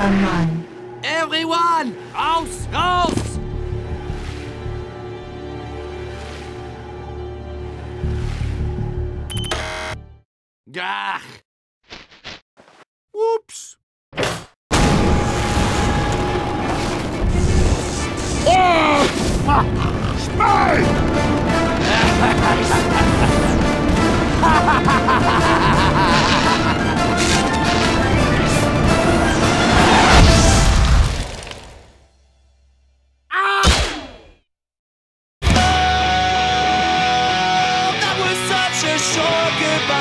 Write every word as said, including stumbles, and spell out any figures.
an Mann. Everyone, raus, raus! Gah! Oops! Oh! That was such a short goodbye.